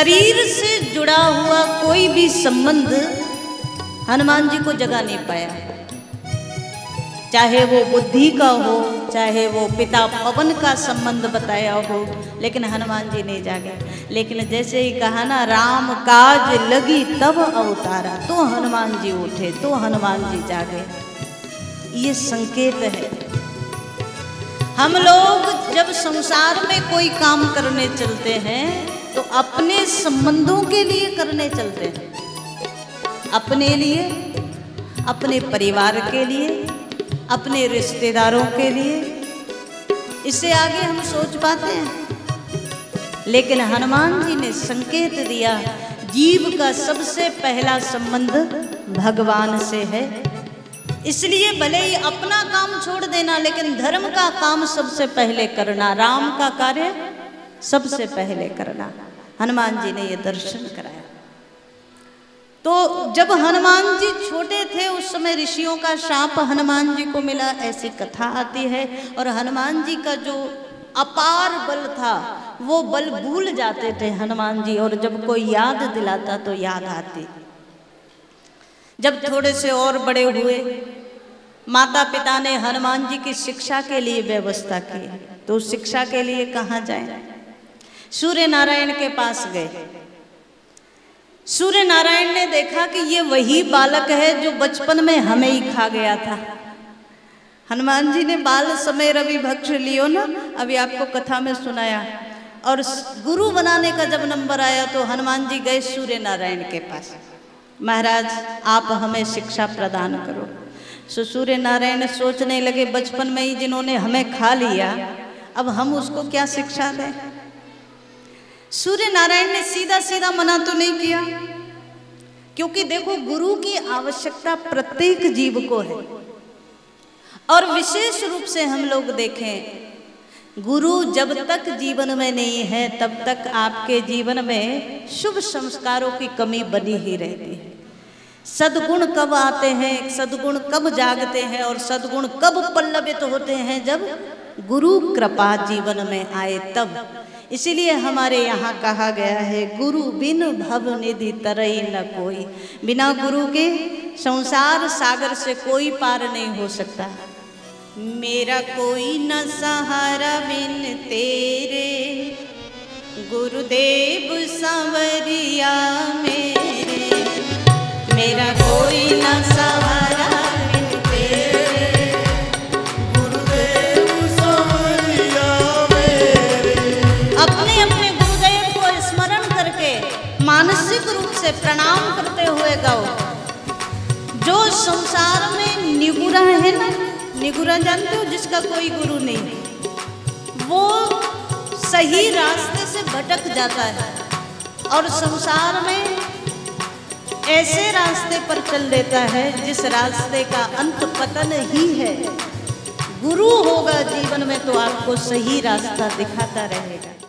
शरीर से जुड़ा हुआ कोई भी संबंध हनुमान जी को जगा नहीं पाया, चाहे वो बुद्धि का हो, चाहे वो पिता पवन का संबंध बताया हो, लेकिन हनुमान जी नहीं जागे। लेकिन जैसे ही कहा ना राम काज लगी तब अवतारा, तो हनुमान जी उठे, तो हनुमान जी जागे। ये संकेत है। हम लोग जब संसार में कोई काम करने चलते हैं तो अपने संबंधों के लिए करने चलते हैं, अपने लिए, अपने परिवार के लिए, अपने रिश्तेदारों के लिए, इससे आगे हम सोच पाते हैं। लेकिन हनुमान जी ने संकेत दिया, जीव का सबसे पहला संबंध भगवान से है, इसलिए भले ही अपना काम छोड़ देना, लेकिन धर्म का काम सबसे पहले करना, राम का कार्य सबसे पहले करना। हनुमान जी ने ये दर्शन कराया। तो जब हनुमान जी छोटे थे उस समय ऋषियों का शाप हनुमान जी को मिला, ऐसी कथा आती है। और हनुमान जी का जो अपार बल था वो बल भूल जाते थे हनुमान जी, और जब कोई याद दिलाता तो याद आती। जब थोड़े से और बड़े हुए, माता पिता ने हनुमान जी की शिक्षा के लिए व्यवस्था की, तो शिक्षा के लिए कहाँ जाए? सूर्य नारायण के पास गए। सूर्य नारायण ने देखा कि ये वही बालक है जो बचपन में हमें ही खा गया था। हनुमान जी ने बाल समय रवि भक्ष लियो ना, अभी आपको कथा में सुनाया। और गुरु बनाने का जब नंबर आया तो हनुमान जी गए सूर्य नारायण के पास, महाराज आप हमें शिक्षा प्रदान करो। सो सूर्य नारायण सोचने लगे, बचपन में ही जिन्होंने हमें खा लिया अब हम उसको क्या शिक्षा दें। सूर्य नारायण ने सीधा सीधा मना तो नहीं किया, क्योंकि देखो गुरु की आवश्यकता प्रत्येक जीव को है। और विशेष रूप से हम लोग देखें, गुरु जब तक जीवन में नहीं है तब तक आपके जीवन में शुभ संस्कारों की कमी बनी ही रहती है। सद्गुण कब आते हैं, सद्गुण कब जागते हैं और सद्गुण कब पल्लवित होते हैं? जब गुरु कृपा जीवन में आए तब। इसीलिए हमारे यहाँ कहा गया है, गुरु बिन भव निधि तरई न कोई। बिना गुरु के संसार सागर से कोई पार नहीं हो सकता। मेरा कोई न सहारा बिन तेरे, गुरुदेव सांवरिया मेरे। मेरा कोई न सहारा मानसिक रूप से प्रणाम करते हुए गाओ। जो संसार में निगुरा है ना, निगुरा जानते हो, जिसका कोई गुरु नहीं, वो सही रास्ते से भटक जाता है और संसार में ऐसे रास्ते पर चल देता है जिस रास्ते का अंत पतन ही है। गुरु होगा जीवन में तो आपको सही रास्ता दिखाता रहेगा।